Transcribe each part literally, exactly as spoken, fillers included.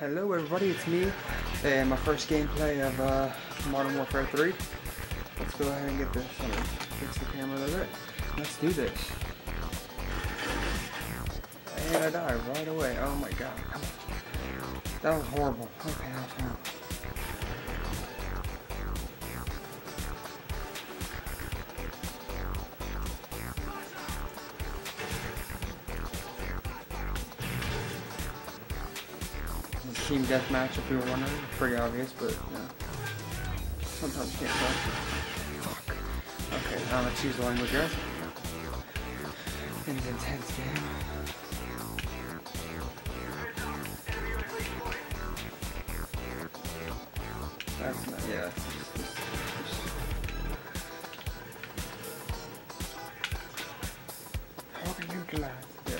Hello everybody, it's me, and my first gameplay of uh, Modern Warfare three. Let's go ahead and get this, let me fix the camera a little bit. Let's do this. And I died right away, oh my god. That was horrible. Okay, that was horrible. Team deathmatch, if you were wondering, pretty obvious, but you know, sometimes you can't tell. Okay, now let's use the language here. It's an intense game. That's not, yeah. That's just, just, just. How can you utilize? Yeah.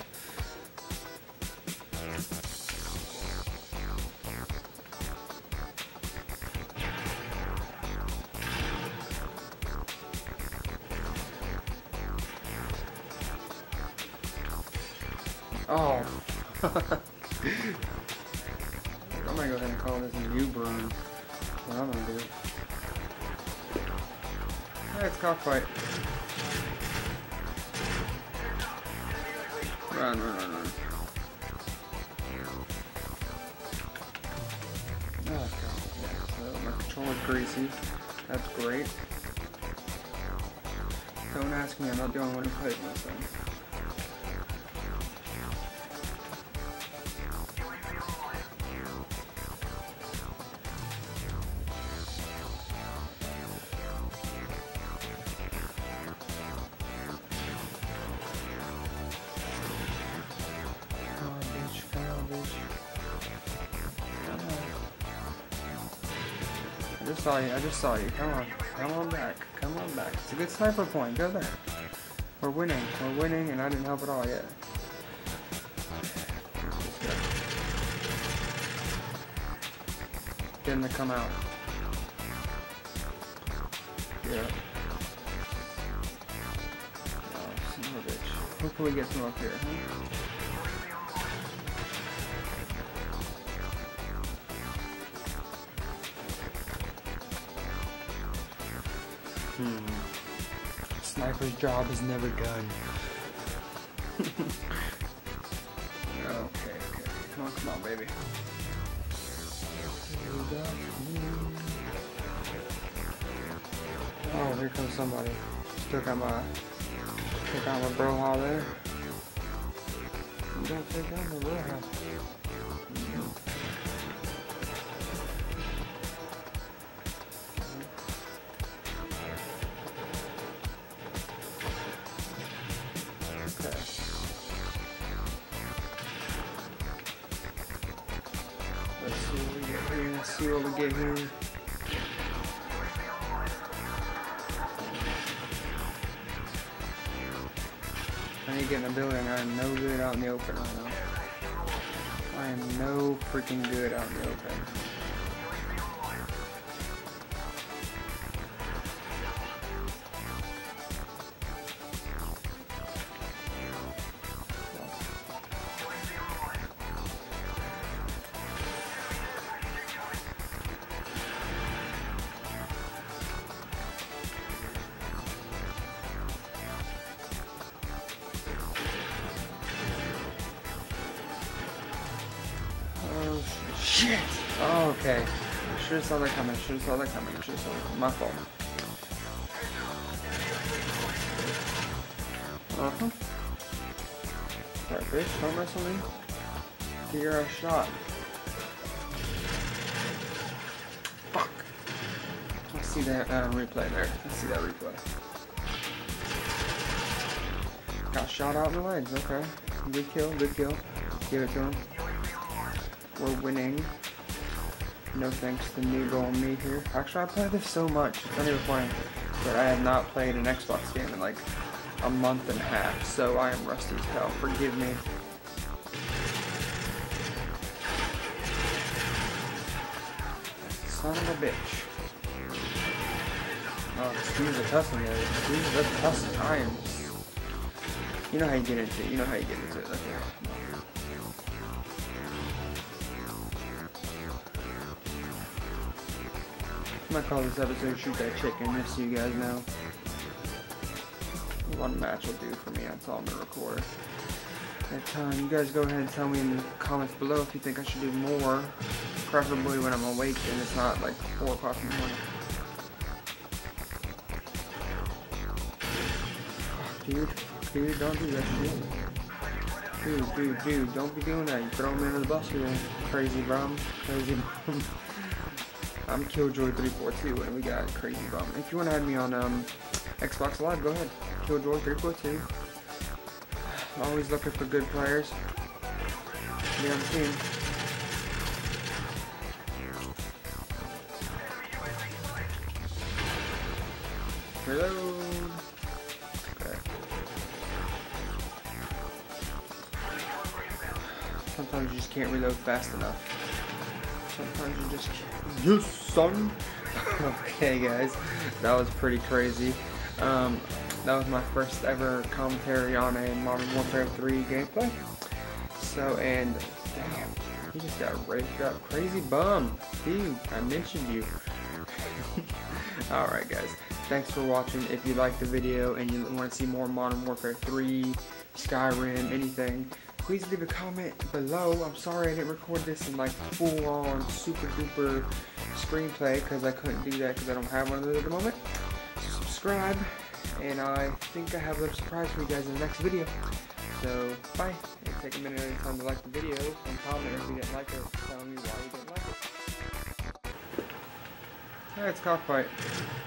Oh, I'm gonna go ahead and call this a new broom. What I'm gonna do. Alright, it's cockfight. Run, run, run, run. Oh, God. So my controller's greasy. That's great. Don't ask me, I'm not doing what I played myself. I just saw you, I just saw you, come on, come on back, come on back, it's a good sniper point, go there, we're winning, we're winning, and I didn't help at all yet. Get him to come out. Yeah. Oh, son of a bitch. Hopefully we get some up here, huh? Hmm. Sniper's job is never done. Okay, okay. Come on, come on, baby. Here we go. Oh, here comes somebody. Still got my, still got my bro-ha there. You don't take out my bro-ha. Let's see what we get here. I need to get in a building. I am no good out in the open right now. I am no freaking good out in the open. Shit! Oh, okay. I should've saw that coming, should've saw that coming, should've saw that coming. My fault. Uh-huh. Alright, bitch, don't wrestle me. Get your ass shot. Fuck. I see that uh, replay there. I see that replay. Got shot out in the legs, okay. Good kill, good kill. Give it to him. We're winning. No thanks to Noodle and me here. Actually, I play this so much. It's not even funny. But I have not played an Xbox game in like a month and a half. So I am rusty as hell. Forgive me. Son of a bitch. Oh, this dude's a tussling. This dude's a tussling. I am. You know how you get into it. You know how you get into it. Okay. I'm gonna call this episode Shoot That Chicken, just so you guys know. One match will do for me, that's all I'm gonna record. And, um, you guys go ahead and tell me in the comments below if you think I should do more, preferably when I'm awake and it's not like four o'clock in the morning. Dude, dude, don't do that, dude. Dude, dude, dude, don't be doing that. You throw me under the bus again. Crazy bum, crazy bum. I'm Killjoy three forty-two, and we got crazy bum. If you want to add me on um, Xbox Live, go ahead. Killjoy three forty-two. I'm always looking for good players. Be on the team. Reload. Sometimes you just can't reload fast enough. Sometimes you just can't. Yes, son! Okay, guys. That was pretty crazy. Um, that was my first ever commentary on a Modern Warfare three gameplay. So, and... Damn. You just got raked up. Crazy bum. Dude, I mentioned you. Alright, guys. Thanks for watching. If you liked the video and you want to see more Modern Warfare three, Skyrim, anything... Please leave a comment below. I'm sorry I didn't record this in like full on super duper screenplay because I couldn't do that because I don't have one of those at the moment. So subscribe, and I think I have a little surprise for you guys in the next video. So bye, and take a minute at a time to like the video and comment if you didn't like it, tell me why you didn't like it. Alright, it's cockfight.